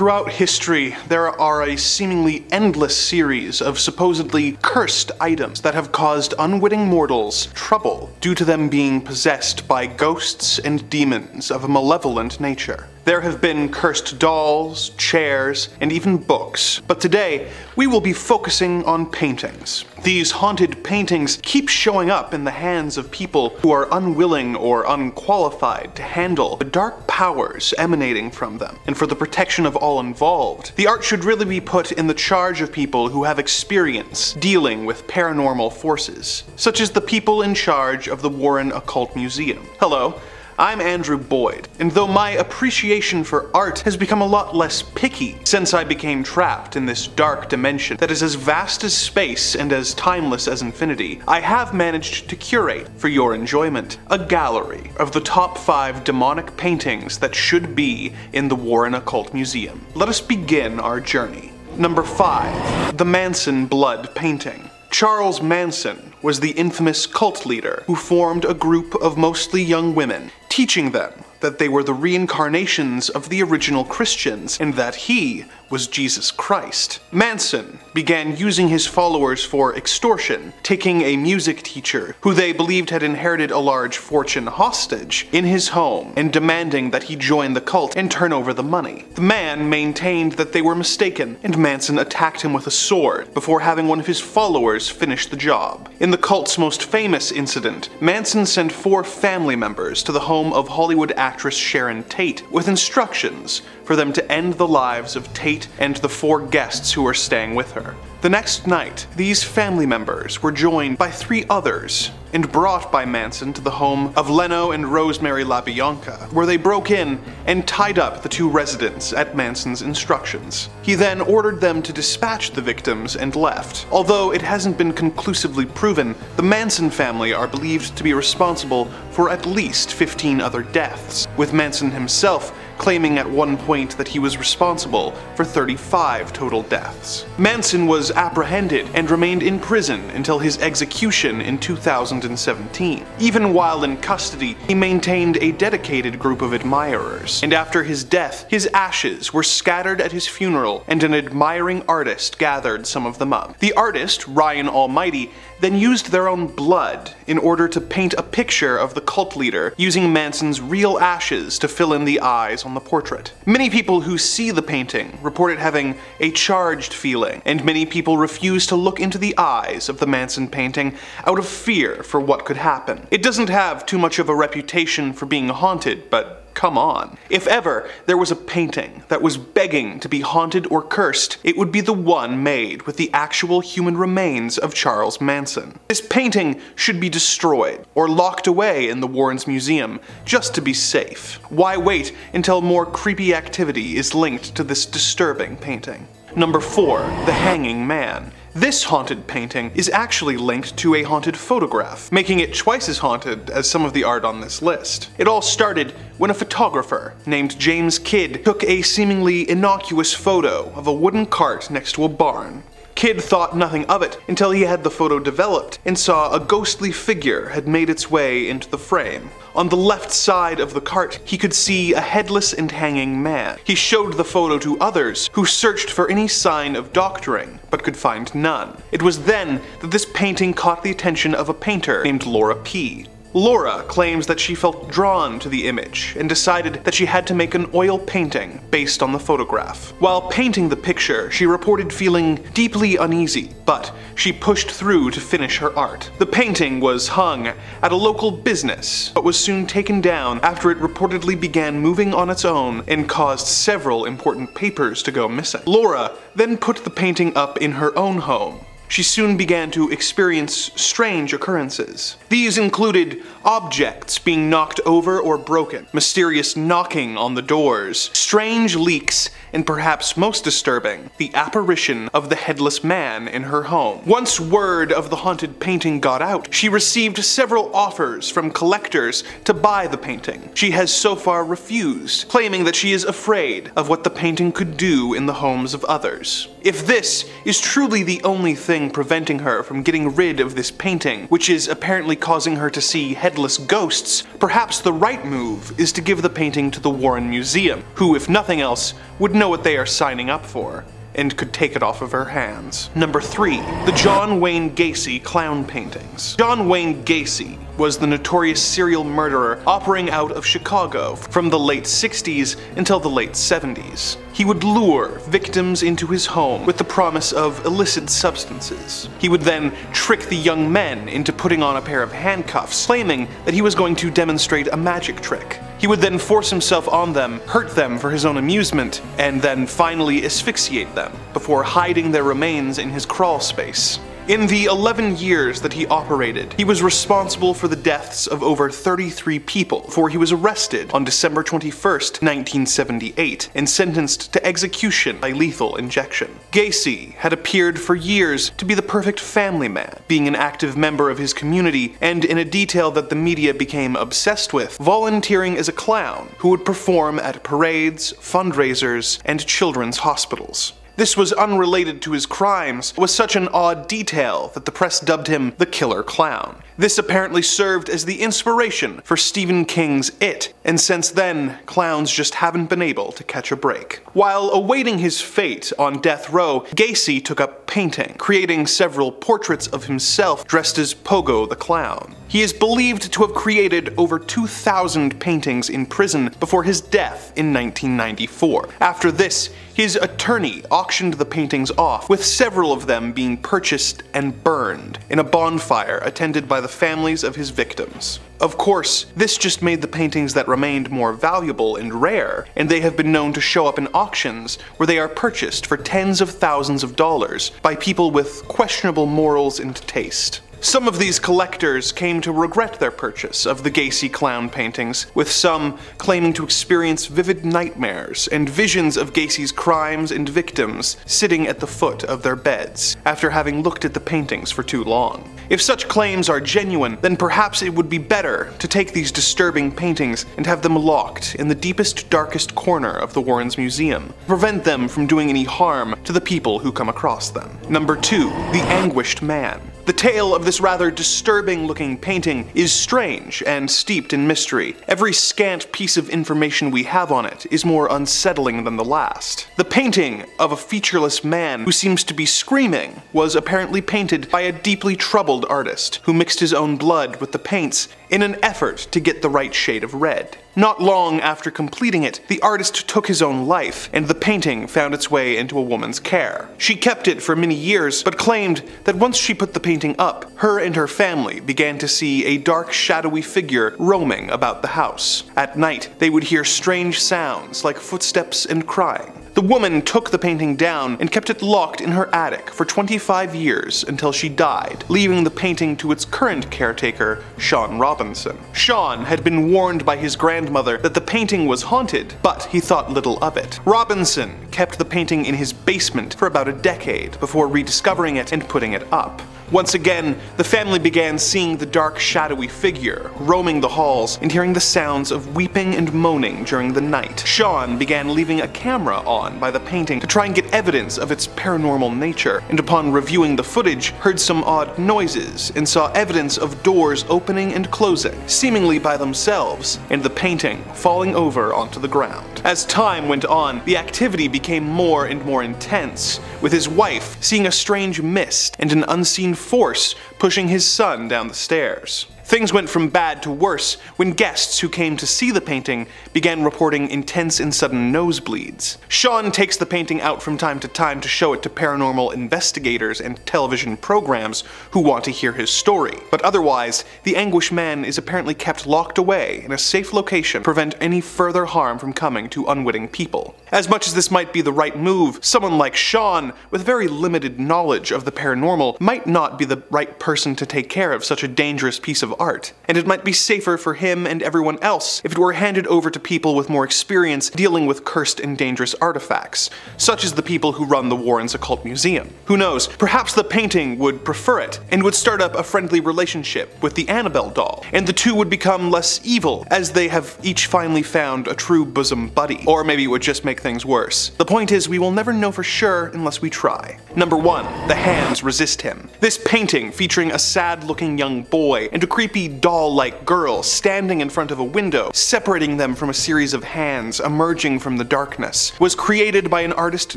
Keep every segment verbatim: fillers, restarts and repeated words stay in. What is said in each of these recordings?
Throughout history, there are a seemingly endless series of supposedly cursed items that have caused unwitting mortals trouble due to them being possessed by ghosts and demons of a malevolent nature. There have been cursed dolls, chairs, and even books, but today we will be focusing on paintings. These haunted paintings keep showing up in the hands of people who are unwilling or unqualified to handle the dark powers emanating from them, and for the protection of all involved, the art should really be put in the charge of people who have experience dealing with paranormal forces, such as the people in charge of the Warren Occult Museum. Hello. I'm Andrew Boyd, and though my appreciation for art has become a lot less picky since I became trapped in this dark dimension that is as vast as space and as timeless as infinity, I have managed to curate, for your enjoyment, a gallery of the top five demonic paintings that should be in the Warren Occult Museum. Let us begin our journey. Number five. The Manson Blood Painting. Charles Manson was the infamous cult leader who formed a group of mostly young women, teaching them that they were the reincarnations of the original Christians and that he was Jesus Christ. Manson began using his followers for extortion, taking a music teacher, who they believed had inherited a large fortune, hostage in his home and demanding that he join the cult and turn over the money. The man maintained that they were mistaken, and Manson attacked him with a sword before having one of his followers finish the job. In the cult's most famous incident, Manson sent four family members to the home of Hollywood actress Sharon Tate with instructions for them to end the lives of Tate and the four guests who were staying with her. The next night, these family members were joined by three others and brought by Manson to the home of Leno and Rosemary LaBianca, where they broke in and tied up the two residents at Manson's instructions. He then ordered them to dispatch the victims and left. Although it hasn't been conclusively proven, the Manson family are believed to be responsible for at least fifteen other deaths, with Manson himself claiming at one point that he was responsible for thirty-five total deaths. Manson was apprehended and remained in prison until his execution in two thousand seventeen. Even while in custody, he maintained a dedicated group of admirers, and after his death, his ashes were scattered at his funeral, and an admiring artist gathered some of them up. The artist, Ryan Almighty, then used their own blood in order to paint a picture of the cult leader, using Manson's real ashes to fill in the eyes on the portrait. Many people who see the painting report it having a charged feeling, and many people refuse to look into the eyes of the Manson painting out of fear for what could happen. It doesn't have too much of a reputation for being haunted, but come on. If ever there was a painting that was begging to be haunted or cursed, it would be the one made with the actual human remains of Charles Manson. This painting should be destroyed or locked away in the Warren's Museum just to be safe. Why wait until more creepy activity is linked to this disturbing painting? Number four. The Hanging Man. This haunted painting is actually linked to a haunted photograph, making it twice as haunted as some of the art on this list. It all started when a photographer named James Kidd took a seemingly innocuous photo of a wooden cart next to a barn. Kidd thought nothing of it until he had the photo developed and saw a ghostly figure had made its way into the frame. On the left side of the cart, he could see a headless and hanging man. He showed the photo to others, who searched for any sign of doctoring, but could find none. It was then that this painting caught the attention of a painter named Laura P. Laura claims that she felt drawn to the image and decided that she had to make an oil painting based on the photograph. While painting the picture, she reported feeling deeply uneasy, but she pushed through to finish her art. The painting was hung at a local business, but was soon taken down after it reportedly began moving on its own and caused several important papers to go missing. Laura then put the painting up in her own home. She soon began to experience strange occurrences. These included objects being knocked over or broken, mysterious knocking on the doors, strange leaks, and perhaps most disturbing, the apparition of the headless man in her home. Once word of the haunted painting got out, she received several offers from collectors to buy the painting. She has so far refused, claiming that she is afraid of what the painting could do in the homes of others. If this is truly the only thing preventing her from getting rid of this painting, which is apparently causing her to see headless ghosts, perhaps the right move is to give the painting to the Warren Museum, who, if nothing else, would know what they are signing up for, and could take it off of her hands. Number three, the John Wayne Gacy clown paintings. John Wayne Gacy was the notorious serial murderer operating out of Chicago from the late sixties until the late seventies. He would lure victims into his home with the promise of illicit substances. He would then trick the young men into putting on a pair of handcuffs, claiming that he was going to demonstrate a magic trick. He would then force himself on them, hurt them for his own amusement, and then finally asphyxiate them, before hiding their remains in his crawl space. In the eleven years that he operated, he was responsible for the deaths of over thirty-three people before he was arrested on December twenty-first, nineteen seventy-eight, and sentenced to execution by lethal injection. Gacy had appeared for years to be the perfect family man, being an active member of his community, and in a detail that the media became obsessed with, volunteering as a clown who would perform at parades, fundraisers, and children's hospitals. This was unrelated to his crimes, but was such an odd detail that the press dubbed him the Killer Clown. This apparently served as the inspiration for Stephen King's It, and since then, clowns just haven't been able to catch a break. While awaiting his fate on death row, Gacy took up painting, creating several portraits of himself dressed as Pogo the Clown. He is believed to have created over two thousand paintings in prison before his death in nineteen ninety-four. After this, his attorney auctioned the paintings off, with several of them being purchased and burned in a bonfire attended by the families of his victims. Of course, this just made the paintings that remained more valuable and rare, and they have been known to show up in auctions where they are purchased for tens of thousands of dollars by people with questionable morals and taste. Some of these collectors came to regret their purchase of the Gacy clown paintings, with some claiming to experience vivid nightmares and visions of Gacy's crimes and victims sitting at the foot of their beds after having looked at the paintings for too long. If such claims are genuine, then perhaps it would be better to take these disturbing paintings and have them locked in the deepest, darkest corner of the Warren's Museum, to prevent them from doing any harm to the people who come across them. Number two, The Anguished Man. The tale of this rather disturbing-looking painting is strange and steeped in mystery. Every scant piece of information we have on it is more unsettling than the last. The painting of a featureless man who seems to be screaming was apparently painted by a deeply troubled artist who mixed his own blood with the paints in an effort to get the right shade of red. Not long after completing it, the artist took his own life, and the painting found its way into a woman's care. She kept it for many years, but claimed that once she put the painting up, her and her family began to see a dark, shadowy figure roaming about the house. At night, they would hear strange sounds like footsteps and crying. The woman took the painting down and kept it locked in her attic for twenty-five years until she died, leaving the painting to its current caretaker, Sean Robinson. Sean had been warned by his grandmother that the painting was haunted, but he thought little of it. Robinson kept the painting in his basement for about a decade before rediscovering it and putting it up. Once again, the family began seeing the dark, shadowy figure roaming the halls and hearing the sounds of weeping and moaning during the night. Sean began leaving a camera on by the painting to try and get evidence of its paranormal nature, and upon reviewing the footage, heard some odd noises and saw evidence of doors opening and closing, seemingly by themselves, and the painting falling over onto the ground. As time went on, the activity became more and more intense, with his wife seeing a strange mist and an unseen force pushing his son down the stairs. Things went from bad to worse when guests who came to see the painting began reporting intense and sudden nosebleeds. Sean takes the painting out from time to time to show it to paranormal investigators and television programs who want to hear his story, but otherwise, the Anguished Man is apparently kept locked away in a safe location to prevent any further harm from coming to unwitting people. As much as this might be the right move, someone like Sean, with very limited knowledge of the paranormal, might not be the right person to take care of such a dangerous piece of art, and it might be safer for him and everyone else if it were handed over to people with more experience dealing with cursed and dangerous artifacts, such as the people who run the Warren's Occult Museum. Who knows, perhaps the painting would prefer it, and would start up a friendly relationship with the Annabelle doll, and the two would become less evil as they have each finally found a true bosom buddy. Or maybe it would just make things worse. The point is, we will never know for sure unless we try. Number one. The Hands Resist Him. This painting, featuring a sad-looking young boy and a creepy doll-like girl standing in front of a window, separating them from a series of hands emerging from the darkness, was created by an artist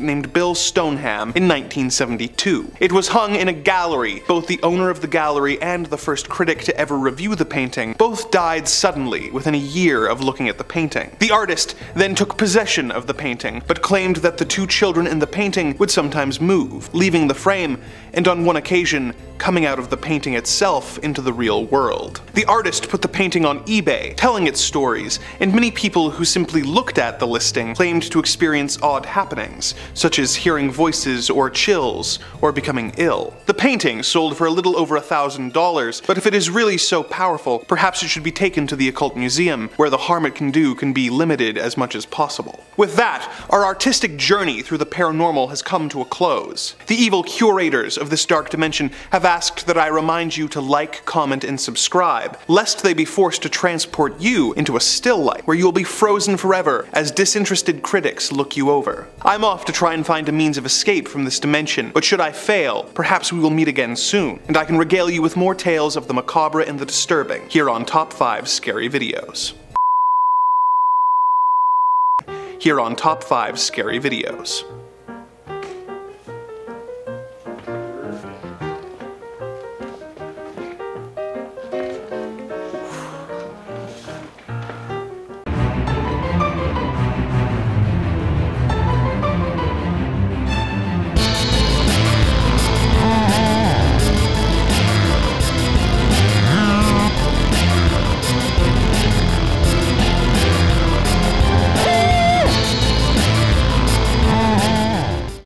named Bill Stoneham in nineteen seventy-two. It was hung in a gallery. Both the owner of the gallery and the first critic to ever review the painting both died suddenly within a year of looking at the painting. The artist then took possession of the painting, but claimed that the two children in the painting would sometimes move, leaving the frame, and on one occasion, coming out of the painting itself into the real world. The artist put the painting on eBay, telling its stories, and many people who simply looked at the listing claimed to experience odd happenings, such as hearing voices or chills, or becoming ill. The painting sold for a little over a thousand dollars, but if it is really so powerful, perhaps it should be taken to the occult museum, where the harm it can do can be limited as much as possible. With that, our artistic journey through the paranormal has come to a close. The evil curators of this dark dimension have asked that I remind you to like, comment, and subscribe, lest they be forced to transport you into a still life, where you will be frozen forever as disinterested critics look you over. I'm off to try and find a means of escape from this dimension, but should I fail, perhaps we will meet again soon, and I can regale you with more tales of the macabre and the disturbing, here on Top five Scary Videos. Here on Top five Scary Videos.